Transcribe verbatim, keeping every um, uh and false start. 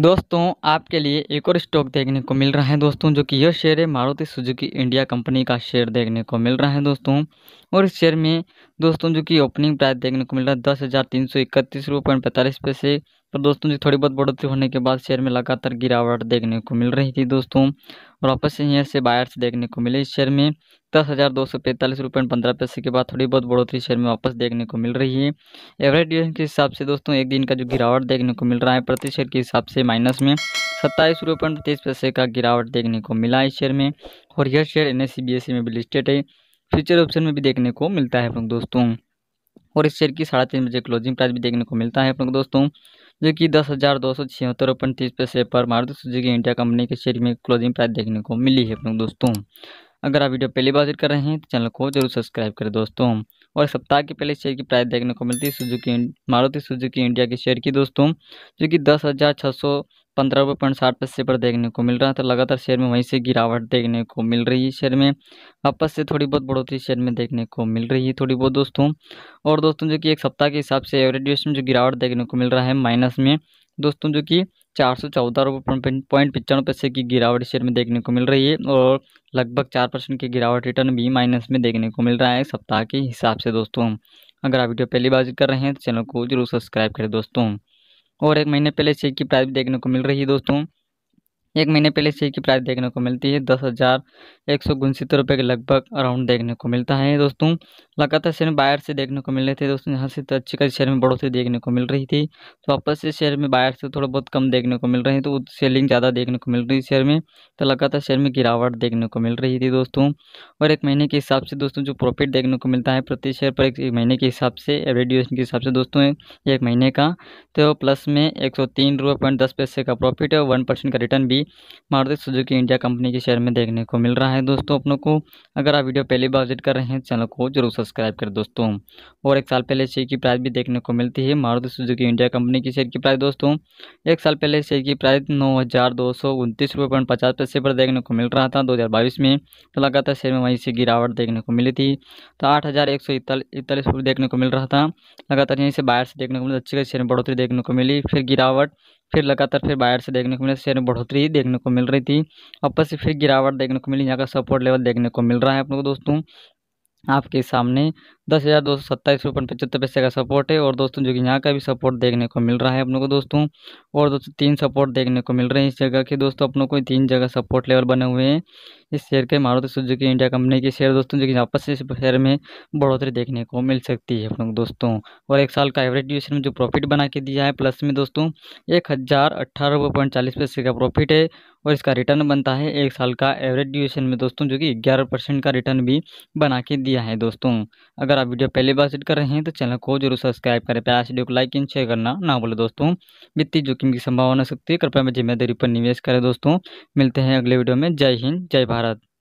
दोस्तों आपके लिए एक और स्टॉक देखने को मिल रहा है दोस्तों, जो कि यह शेयर है मारुति सुजुकी इंडिया कंपनी का शेयर देखने को मिल रहा है दोस्तों। और इस शेयर में दोस्तों जो कि ओपनिंग प्राइस देखने को मिल रहा है दस हज़ार तीन सौ इकतीस रुपये पॉइंट पैंतालीस पैसे पर दोस्तों जो थोड़ी बहुत बढ़ोतरी होने के बाद शेयर में लगातार गिरावट देखने को मिल रही थी दोस्तों। और वापस से यहाँ से बायर्स देखने को मिले इस शेयर में दस हज़ार दो सौ पैंतालीस रुपये पंद्रह पैसे के बाद थोड़ी बहुत बढ़ोतरी शेयर में वापस देखने को मिल रही है। एवरेज ड्यूरेशन के हिसाब से दोस्तों एक दिन का जो गिरावट देखने को मिल रहा है प्रति शेयर के हिसाब से माइनस में सत्ताईस रुपये पॉइंट तीस पैसे का गिरावट देखने को मिला इस शेयर में। और यह share N S C B S E में भी लिस्टेड है, फ्यूचर ऑप्शन में भी देखने को मिलता है अपने दोस्तों। और इस शेयर की साढ़े तीन बजे क्लोजिंग प्राइस भी देखने को मिलता है अपने दोस्तों, जो कि दस हज़ार दो सौ छिहत्तर रुपये तीस पैसे पर मारुति सुजुकी इंडिया कंपनी के शेयर में क्लोजिंग प्राइस देखने को मिली है अपने दोस्तों। अगर आप वीडियो पहली बार कर रहे हैं तो चैनल को जरूर सब्सक्राइब करें दोस्तों। और सप्ताह के पहले शेयर की प्राइस देखने को मिलती है सुजुकी मारुति सुजुकी इंडिया के शेयर की दोस्तों, जो कि दस हज़ार छः सौ पंद्रह रुपये पॉइंट साठ पैसे पर देखने को मिल रहा था। लगातार शेयर में वहीं से गिरावट देखने को मिल रही है, शेयर में वापस से थोड़ी बहुत बढ़ोतरी शेयर में देखने को मिल रही है थोड़ी बहुत दोस्तों। और दोस्तों जो कि एक सप्ताह के हिसाब से एवरेज ड्यूरेशन जो गिरावट देखने को मिल रहा है माइनस में दोस्तों, जो कि चार सौ चौदह रुपये पॉइंट पचानवे पैसे की गिरावट शेयर में देखने को मिल रही है। और लगभग चार परसेंट की गिरावट रिटर्न भी माइनस में देखने को मिल रहा है सप्ताह के हिसाब से दोस्तों। अगर आप वीडियो पहली बार विजिट कर रहे हैं तो चैनल को जरूर सब्सक्राइब करें दोस्तों। और एक महीने पहले शेयर की प्राइस देखने को मिल रही है दोस्तों, एक महीने पहले शेयर की प्राइस देखने को मिलती है दस हज़ार एक सौ उनसत्तर रुपये के लगभग अराउंड देखने को मिलता है दोस्तों। लगातार शेयर में बायर से देखने को मिल रहे थे दोस्तों, यहाँ से तो अच्छी खासी शेयर में बढ़ोतरी देखने को मिल रही थी। तो वापस से शेयर में बायर से थोड़ा बहुत कम देखने को मिल रहे हैं, तो सेलिंग ज़्यादा देखने को मिल रही है शेयर में, तो लगातार शेयर में गिरावट देखने को मिल रही थी दोस्तों। और एक महीने के हिसाब से दोस्तों जो प्रॉफिट देखने को मिलता है प्रति शेयर पर एक महीने के हिसाब से एवरेज ड्यूरेशन के हिसाब से दोस्तों एक महीने का, तो प्लस में एक सौ तीन रुपये पॉइंट दस पैसे का प्रॉफिट है। वन परसेंट का रिटर्न भी मारुति सुजुकी इंडिया कंपनी के शेयर में देखने को मिल रहा है दोस्तों अपनों को। अगर आप वीडियो पहली बार विजिट कर रहे हैं चैनल को जरूर सब्सक्राइब करें दोस्तों। और एक साल पहले शेयर की प्राइस भी देखने को मिलती है मारुति सुजुकी इंडिया कंपनी की शेयर की प्राइस दोस्तों, एक साल पहले शेयर की प्राइस नौ हज़ार दो सौ उनतीस रुपये पॉइंट पचास पैसे पर देखने को मिल रहा था दो हज़ार बाईस में। तो लगातार शेयर में वहीं से गिरावट देखने को मिली थी, तो आठ हज़ार एक सौ इकतालीस रुपये देखने को मिल रहा था। लगातार यहीं से बाहर से देखने को मिली, अच्छी खासी शेयर में बढ़ोतरी देखने को मिली, फिर गिरावट, फिर लगातार फिर बायर से देखने को मिला, शेयर में बढ़ोतरी देखने को मिल रही थी, वापस से फिर गिरावट देखने को मिली। यहाँ का सपोर्ट लेवल देखने को मिल रहा है आप लोगों को दोस्तों आपके सामने दस हज़ार दो सौ सत्ताईस रुपये पचहत्तर पैसे का सपोर्ट है। और दोस्तों जो कि यहाँ का भी सपोर्ट देखने को मिल रहा है अपनों को दोस्तों। और दोस्तों तीन सपोर्ट देखने को मिल रहे हैं इस जगह के दोस्तों, अपनों को तीन जगह सपोर्ट लेवल बने हुए हैं इस शेयर के मारुति सुजुकी इंडिया कंपनी के शेयर दोस्तों, जो कि वापस से शेयर में बढ़ोतरी देखने को मिल सकती है अपनों को दोस्तों। और एक साल का एवरेज ड्यूरेशन में जो प्रॉफिट बना के दिया है प्लस में दोस्तों एक हज़ार अट्ठारह रुपये पॉइंट चालीस पैसे का प्रॉफिट है। और इसका रिटर्न बनता है एक साल का एवरेज ड्यूरेशन में दोस्तों, जो कि ग्यारह परसेंट का रिटर्न भी बना के दिया है दोस्तों। अगर आप वीडियो पहली बार विजिट कर रहे हैं तो चैनल को जरूर सब्सक्राइब करें, प्यास वीडियो को लाइक एंड शेयर करना ना भूलें दोस्तों। वित्तीय जोखिम की संभावना हो सकती है, कृपया में जिम्मेदारी पर निवेश करें दोस्तों। मिलते हैं अगले वीडियो में, जय हिंद जय भारत।